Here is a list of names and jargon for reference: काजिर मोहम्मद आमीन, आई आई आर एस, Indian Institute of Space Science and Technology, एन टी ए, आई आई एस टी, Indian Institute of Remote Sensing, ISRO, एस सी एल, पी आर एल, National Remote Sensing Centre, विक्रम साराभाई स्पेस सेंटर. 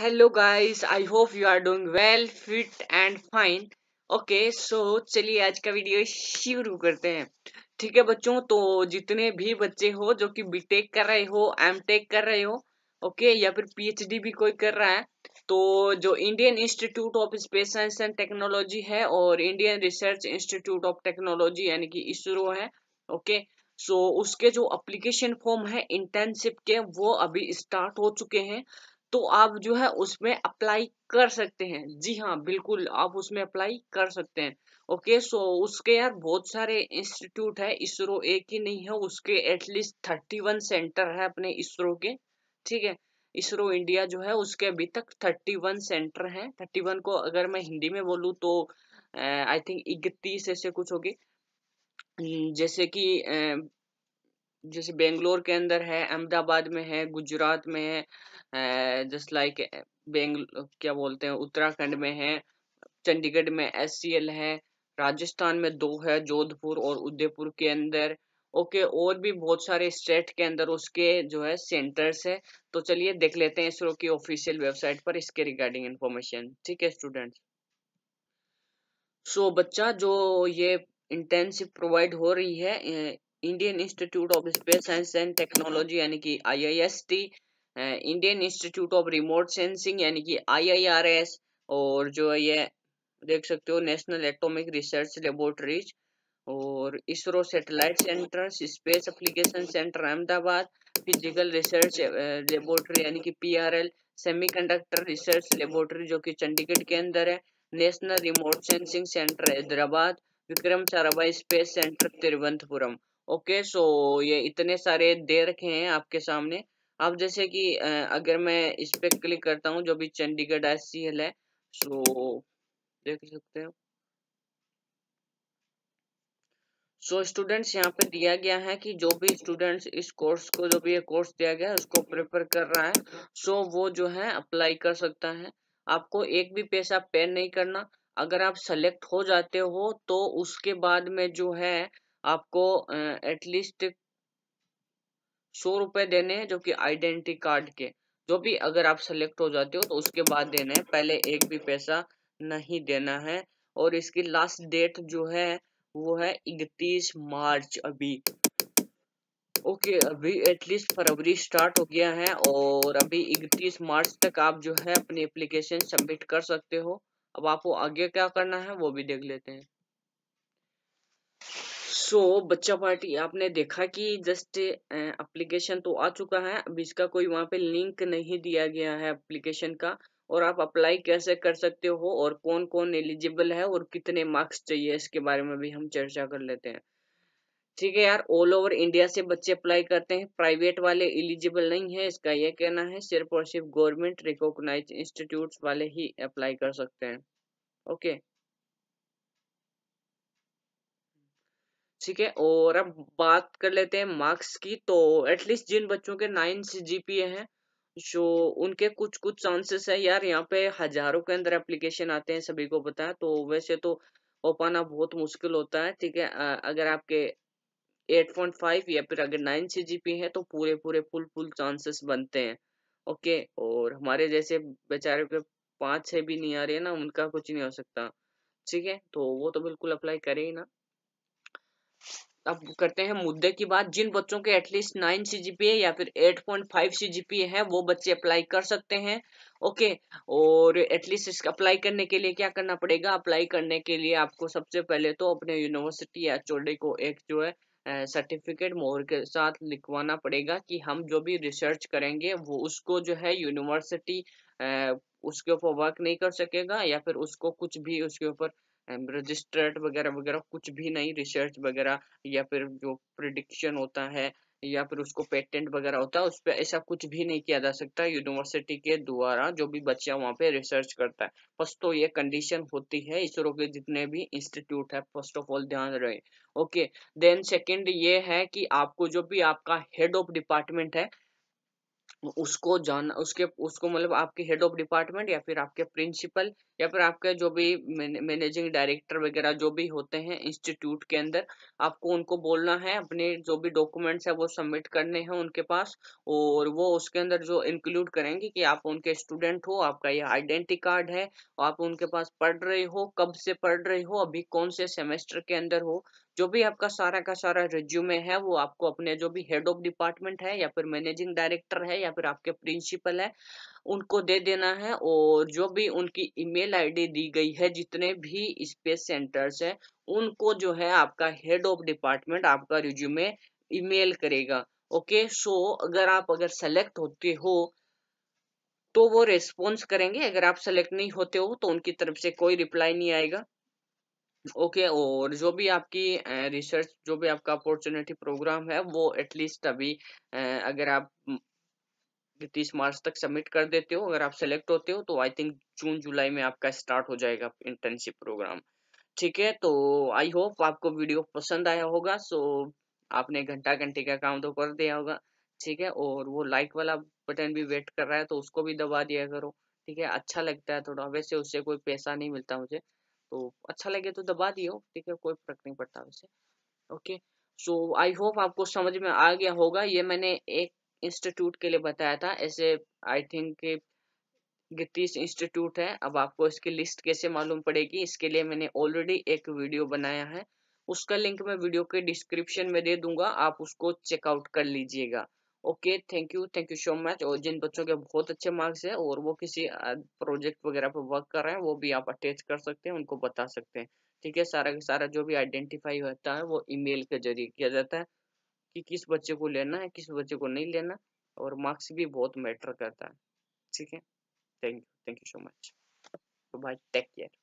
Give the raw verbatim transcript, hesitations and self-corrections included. Hello guys, I hope you are doing well, fit and fine. Okay, so चलिए आज का video शुरू करते हैं। ठीक है बच्चों, तो जितने भी बच्चे हो जो कि बीटेक कर रहे हो, एमटेक कर रहे हो, ओके okay, या फिर पीएचडी भी कोई कर रहा है, तो जो Indian institute of space science and technology है और Indian research institute of technology यानी कि इसरो है, ओके okay, सो so, उसके जो अप्लीकेशन फॉर्म है इंटर्नशिप के वो अभी स्टार्ट हो चुके हैं, तो आप जो है उसमें अप्लाई कर सकते हैं। जी हाँ, बिल्कुल आप उसमें अप्लाई कर सकते हैं। ओके सो उसके यार बहुत सारे इंस्टीट्यूट है, इसरो एक ही नहीं है, उसके एटलीस्ट थर्टी वन सेंटर है अपने इसरो के। ठीक है, इसरो इंडिया जो है उसके अभी तक थर्टी वन सेंटर है। थर्टी वन को अगर मैं हिंदी में बोलूँ तो आई थिंक इकतीस ऐसे कुछ होगी, जैसे कि जैसे बेंगलोर के अंदर है, अहमदाबाद में है, गुजरात में है, जस्ट लाइक बेंगलोर क्या बोलते हैं उत्तराखंड में है, चंडीगढ़ में एस सी एल है, राजस्थान में दो है, जोधपुर और उदयपुर के अंदर। ओके, और भी बहुत सारे स्टेट के अंदर उसके जो है सेंटर्स है। तो चलिए देख लेते हैं इसरो की ऑफिशियल वेबसाइट पर इसके रिगार्डिंग इन्फॉर्मेशन। ठीक है स्टूडेंट्स, सो बच्चा जो ये इंटर्नशिप प्रोवाइड हो रही है Indian institute of space science and technology यानी कि आई आई एस टी, Indian institute of remote sensing यानी कि आई आई आर एस, और जो ये देख सकते हो नेशनल एटॉमिक रिसर्च लेबोरेटरीज और ISRO satellite centre, space application centre Ahmedabad, physical research laboratory यानी कि पी आर एल, semiconductor research laboratory जो कि चंडीगढ़ के अंदर है, national remote sensing centre Hyderabad, विक्रम साराभाई स्पेस सेंटर Thiruvananthapuram. Okay so ये इतने सारे दे रखे हैं आपके सामने। आप जैसे कि अगर मैं इस पे क्लिक करता हूँ जो भी चंडीगढ़ एस सी एल है, सो देख सकते हो। सो स्टूडेंट्स यहाँ पे दिया गया है कि जो भी स्टूडेंट्स इस कोर्स को जो भी ये कोर्स दिया गया है उसको प्रेफर कर रहा है, सो वो जो है अप्लाई कर सकता है। आपको एक भी पैसा पे नहीं करना। अगर आप सेलेक्ट हो जाते हो तो उसके बाद में जो है आपको एटलीस्ट सौ रुपए देने हैं जो कि आइडेंटिटी कार्ड के, जो भी अगर आप सेलेक्ट हो जाते हो तो उसके बाद देना है, पहले एक भी पैसा नहीं देना है। और इसकी लास्ट डेट जो है वो है इकतीस मार्च अभी। ओके अभी एटलीस्ट फरवरी स्टार्ट हो गया है और अभी इकतीस मार्च तक आप जो है अपनी एप्लीकेशन सबमिट कर सकते हो। अब आपको आगे क्या करना है वो भी देख लेते हैं। सो so, बच्चा पार्टी आपने देखा कि जस्ट एप्लीकेशन तो आ चुका है, अब इसका कोई वहाँ पे लिंक नहीं दिया गया है एप्लीकेशन का, और आप अप्लाई कैसे कर सकते हो और कौन कौन एलिजिबल है और कितने मार्क्स चाहिए इसके बारे में भी हम चर्चा कर लेते हैं। ठीक है यार, ऑल ओवर इंडिया से बच्चे अप्लाई करते हैं, प्राइवेट वाले एलिजिबल नहीं है, इसका यह कहना है। सिर्फ और सिर्फ गवर्नमेंट रिकॉग्नाइज इंस्टीट्यूट वाले ही अप्लाई कर सकते हैं। ओके ठीक है, और अब बात कर लेते हैं मार्क्स की। तो एटलीस्ट जिन बच्चों के नाइन सी जी पी ए हैं जो उनके कुछ कुछ चांसेस है यार, यहाँ पे हजारों के अंदर एप्लीकेशन आते हैं, सभी को पता है, तो वैसे तो हो पाना बहुत मुश्किल होता है। ठीक है, अगर आपके एट पॉइंट फाइव या फिर अगर नाइन सी जी पी है तो पूरे पूरे फुल फुल चांसेस बनते हैं। ओके, और हमारे जैसे बेचारे के पाँच से भी नहीं आ रही है ना, उनका कुछ नहीं हो सकता। ठीक है, तो वो तो बिल्कुल अप्लाई करे ही ना। अब करते हैं मुद्दे की बात। जिन बच्चों के at least nine C G P A या फिर eight point five C G P A है वो बच्चे अप्लाई कर सकते हैं। ओके, और एटलीस्ट इसका अप्लाई करने के लिए क्या करना पड़ेगा? अप्लाई करने के लिए आपको सबसे पहले तो अपने यूनिवर्सिटी या एच ओ डी को एक जो है सर्टिफिकेट मोहर के साथ लिखवाना पड़ेगा कि हम जो भी रिसर्च करेंगे वो उसको जो है यूनिवर्सिटी उसके ऊपर वर्क नहीं कर सकेगा या फिर उसको कुछ भी उसके ऊपर रजिस्टर्ड वगैरह वगैरह कुछ भी नहीं, रिसर्च वगैरह या फिर जो प्रिडिक्शन होता है या फिर उसको पेटेंट वगैरह होता है उस पर ऐसा कुछ भी नहीं किया जा सकता यूनिवर्सिटी के द्वारा। जो भी बच्चा वहाँ पे रिसर्च करता है, फर्स्ट तो ये कंडीशन होती है इसरो के जितने भी इंस्टीट्यूट है, फर्स्ट ऑफ ऑल ध्यान रहे। ओके, देन सेकेंड ये है कि आपको जो भी आपका हेड ऑफ डिपार्टमेंट है उसको जान उसके उसको मतलब आपके हेड ऑफ डिपार्टमेंट या फिर आपके प्रिंसिपल या फिर आपके जो भी मैनेजिंग डायरेक्टर वगैरह जो भी होते हैं इंस्टीट्यूट के अंदर, आपको उनको बोलना है अपने जो भी डॉक्यूमेंट्स है वो सबमिट करने हैं उनके पास, और वो उसके अंदर जो इंक्लूड करेंगे कि आप उनके स्टूडेंट हो, आपका यह आइडेंटिटी कार्ड है, आप उनके पास पढ़ रहे हो, कब से पढ़ रहे हो, अभी कौन से सेमेस्टर के अंदर हो, जो भी आपका सारा का सारा रिज्यूमे है वो आपको अपने जो भी हेड ऑफ डिपार्टमेंट है या फिर मैनेजिंग डायरेक्टर है या फिर आपके प्रिंसिपल है उनको दे देना है। और जो भी उनकी ईमेल आईडी दी गई है जितने भी स्पेस सेंटर्स है उनको जो है आपका हेड ऑफ डिपार्टमेंट आपका रिज्यूमे ईमेल करेगा। ओके, सो अगर आप अगर सेलेक्ट होते हो तो वो रेस्पॉन्स करेंगे, अगर आप सेलेक्ट नहीं होते हो तो उनकी तरफ से कोई रिप्लाई नहीं आएगा। ओके okay, और जो भी आपकी रिसर्च जो भी आपका अपॉर्चुनिटी प्रोग्राम है वो एटलीस्ट अभी अगर आप तीस मार्च तक सबमिट कर देते हो, अगर आप सेलेक्ट होते हो तो आई थिंक जून जुलाई में आपका स्टार्ट हो जाएगा इंटर्नशिप प्रोग्राम। ठीक है, तो आई होप आपको वीडियो पसंद आया होगा। सो आपने घंटा घंटे का काम तो कर दिया होगा, ठीक है, और वो लाइक वाला बटन भी वेट कर रहा है तो उसको भी दबा दिया करो, ठीक है, अच्छा लगता है थोड़ा, वैसे उससे कोई पैसा नहीं मिलता मुझे, तो अच्छा लगे तो दबा दियो, ठीक है, कोई फर्क नहीं पड़ता वैसे। ओके, सो आई होप आपको समझ में आ गया होगा। ये मैंने एक इंस्टीट्यूट के लिए बताया था, ऐसे आई थिंक तीस इंस्टीट्यूट है। अब आपको इसकी लिस्ट कैसे मालूम पड़ेगी, इसके लिए मैंने ऑलरेडी एक वीडियो बनाया है, उसका लिंक मैं वीडियो के डिस्क्रिप्शन में दे दूंगा, आप उसको चेकआउट कर लीजिएगा। Okay, thank you thank you so much. और जिन बच्चों के बहुत अच्छे मार्क्स है और वो किसी प्रोजेक्ट वगैरह पर वर्क कर रहे हैं वो भी आप अटैच कर सकते हैं, उनको बता सकते हैं, ठीक है। सारा का सारा जो भी आइडेंटिफाई होता है वो ईमेल के जरिए किया जाता है कि किस बच्चे को लेना है किस बच्चे को नहीं लेना, और मार्क्स भी बहुत मैटर करता है, ठीक है। Thank you thank you so much, bye, take care.